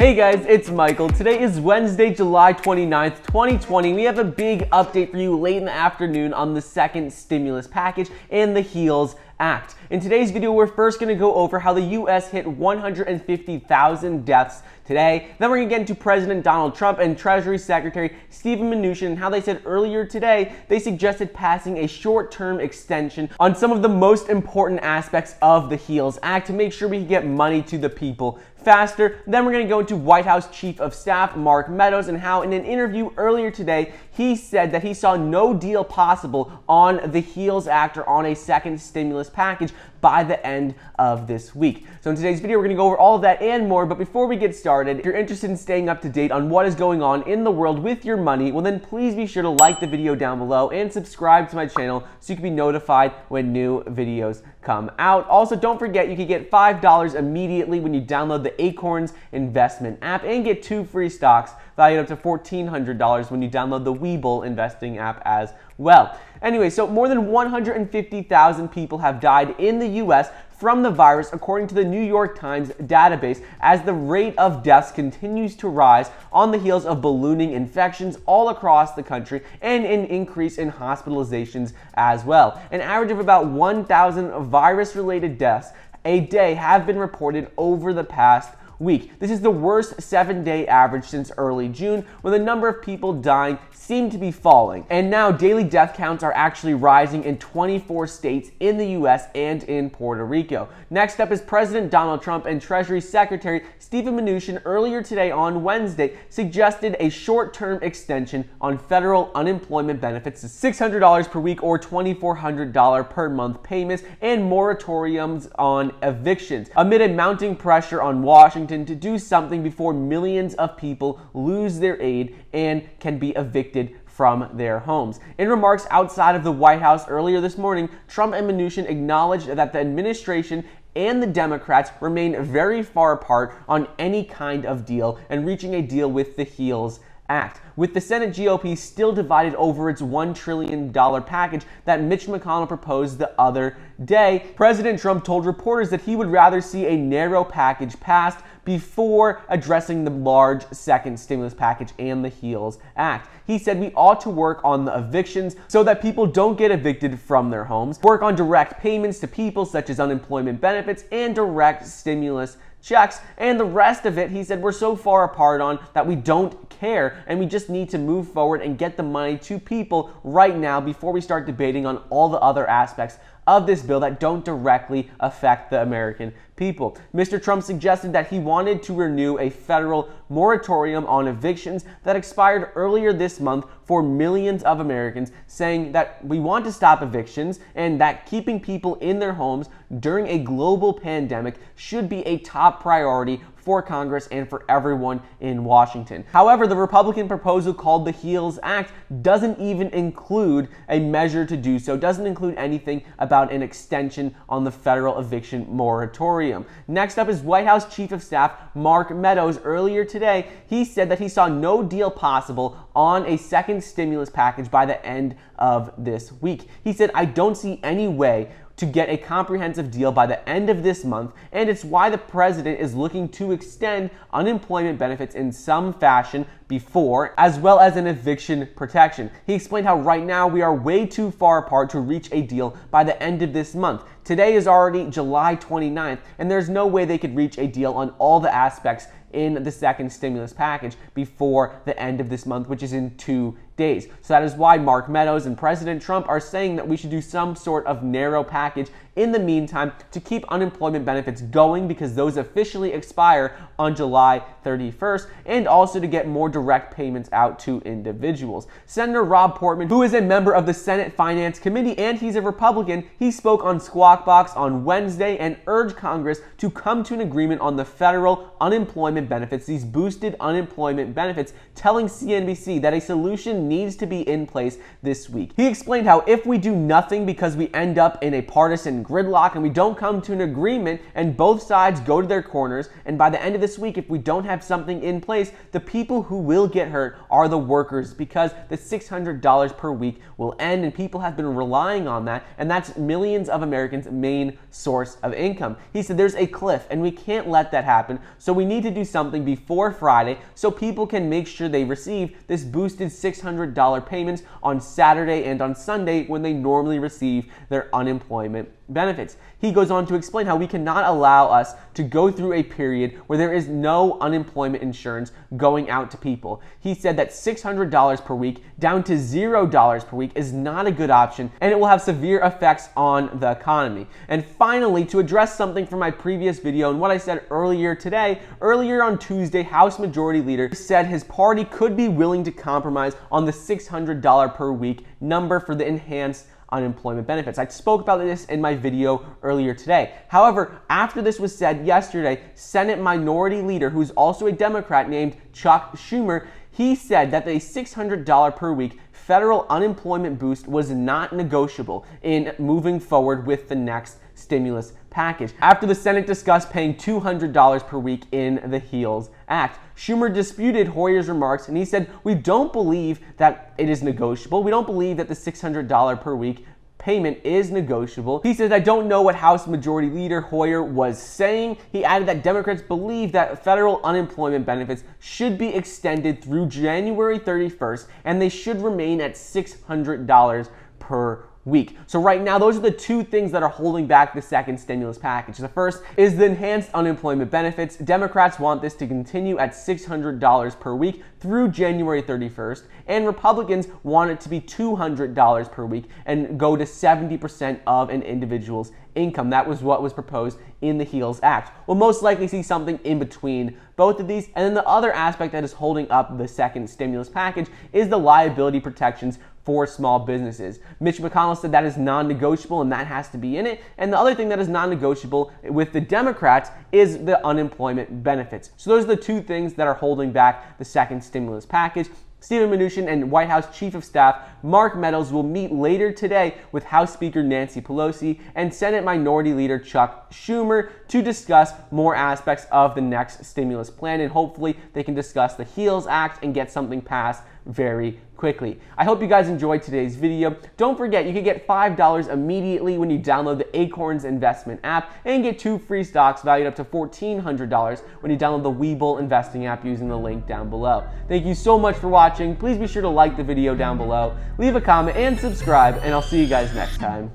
Hey guys, it's Michael. Today is Wednesday, July 29th, 2020. We have a big update for you late in the afternoon on the second stimulus package and the HEALS Act. In today's video, we're first going to go over how the U.S. hit 150,000 deaths today. Then we're going to get into President Donald Trump and Treasury Secretary Steven Mnuchin and how they said earlier today they suggested passing a short-term extension on some of the most important aspects of the HEALS Act to make sure we can get money to the people faster. Then we're going to go into White House Chief of Staff Mark Meadows and how in an interview earlier today he said that he saw no deal possible on the HEALS Act or on a second stimulus package by the end of this week. So in today's video we're going to go over all of that and more, but before we get started, if you're interested in staying up to date on what is going on in the world with your money, well then please be sure to like the video down below and subscribe to my channel so you can be notified when new videos come out. Also, don't forget you can get $5 immediately when you download the Acorns investment app and get 2 free stocks valued up to $1,400 when you download the Webull investing app as well. Anyway, so more than 150,000 people have died in the U.S. from the virus, according to the New York Times database, as the rate of deaths continues to rise on the heels of ballooning infections all across the country and an increase in hospitalizations as well. An average of about 1,000 virus-related deaths a day have been reported over the past week. This is the worst 7-day average since early June, when the number of people dying seemed to be falling. And now daily death counts are actually rising in 24 states in the US and in Puerto Rico. Next up is President Donald Trump and Treasury Secretary Steven Mnuchin earlier today on Wednesday suggested a short-term extension on federal unemployment benefits to $600 per week or $2,400 per month payments and moratoriums on evictions amid a mounting pressure on Washington to do something before millions of people lose their aid and can be evicted from their homes. In remarks outside of the White House earlier this morning, Trump and Mnuchin acknowledged that the administration and the Democrats remain very far apart on any kind of deal and reaching a deal with the HEALS Act, with the Senate GOP still divided over its $1 trillion package that Mitch McConnell proposed the other day. President Trump told reporters that he would rather see a narrow package passed before addressing the large second stimulus package and the HEALS Act. He said we ought to work on the evictions so that people don't get evicted from their homes, work on direct payments to people such as unemployment benefits and direct stimulus checks, and the rest of it, he said, we're so far apart on that we don't care and we just need to move forward and get the money to people right now before we start debating on all the other aspects of this bill that don't directly affect the American people. Mr. Trump suggested that he wanted to renew a federal moratorium on evictions that expired earlier this month for millions of Americans, saying that we want to stop evictions and that keeping people in their homes during a global pandemic should be a top priority for Congress and for everyone in Washington. However, the Republican proposal called the HEALS Act doesn't even include a measure to do so, doesn't include anything about an extension on the federal eviction moratorium. Next up is White House Chief of Staff Mark Meadows. Earlier today, he said that he saw no deal possible on a second stimulus package by the end of this week. He said, I don't see any way to get a comprehensive deal by the end of this month, and it's why the president is looking to extend unemployment benefits in some fashion before, as well as an eviction protection. He explained how right now we are way too far apart to reach a deal by the end of this month. Today is already July 29th, and there's no way they could reach a deal on all the aspects in the second stimulus package before the end of this month, which is in 2 days. So that is why Mark Meadows and President Trump are saying that we should do some sort of narrow package in the meantime to keep unemployment benefits going, because those officially expire on July 31st, and also to get more direct payments out to individuals. Senator Rob Portman, who is a member of the Senate Finance Committee and he's a Republican, he spoke on Squawk Box on Wednesday and urged Congress to come to an agreement on the federal unemployment benefits, these boosted unemployment benefits, telling CNBC that a solution needs to be in place this week. He explained how if we do nothing because we end up in a partisan gridlock and we don't come to an agreement and both sides go to their corners, and by the end of this week, if we don't have something in place, the people who will get hurt are the workers because the $600 per week will end, and people have been relying on that, and that's millions of Americans' main source of income. He said there's a cliff and we can't let that happen, so we need to do something before Friday so people can make sure they receive this boosted $600 payments on Saturday and on Sunday when they normally receive their unemployment benefits. He goes on to explain how we cannot allow us to go through a period where there is no unemployment insurance going out to people. He said that $600 per week down to $0 per week is not a good option, and it will have severe effects on the economy. And finally, to address something from my previous video and what I said earlier today, earlier on Tuesday, House Majority Leader said his party could be willing to compromise on the $600 per week number for the enhanced unemployment benefits. I spoke about this in my video earlier today. However, after this was said yesterday, Senate Minority Leader, who's also a Democrat, named Chuck Schumer, he said that the $600 per week federal unemployment boost was not negotiable in moving forward with the next stimulus package. After the Senate discussed paying $200 per week in the HEALS Act, Schumer disputed Hoyer's remarks, and he said, we don't believe that it is negotiable. We don't believe that the $600 per week payment is negotiable. He says, I don't know what House Majority Leader Hoyer was saying. He added that Democrats believe that federal unemployment benefits should be extended through January 31st, and they should remain at $600 per week. So right now, those are the two things that are holding back the second stimulus package. The first is the enhanced unemployment benefits. Democrats want this to continue at $600 per week through January 31st, and Republicans want it to be $200 per week and go to 70% of an individual's income. That was what was proposed in the HEALS Act. We'll most likely see something in between both of these. And then the other aspect that is holding up the second stimulus package is the liability protections for small businesses. Mitch McConnell said that is non-negotiable and that has to be in it. And the other thing that is non-negotiable with the Democrats is the unemployment benefits. So those are the two things that are holding back the second stimulus package. Steven Mnuchin and White House Chief of Staff Mark Meadows will meet later today with House Speaker Nancy Pelosi and Senate Minority Leader Chuck Schumer to discuss more aspects of the next stimulus plan, and hopefully they can discuss the HEALS Act and get something passed very quickly. I hope you guys enjoyed today's video. Don't forget, you can get $5 immediately when you download the Acorns investment app, and get 2 free stocks valued up to $1,400 when you download the Webull investing app using the link down below. Thank you so much for watching. Please be sure to like the video down below, leave a comment, and subscribe, and I'll see you guys next time.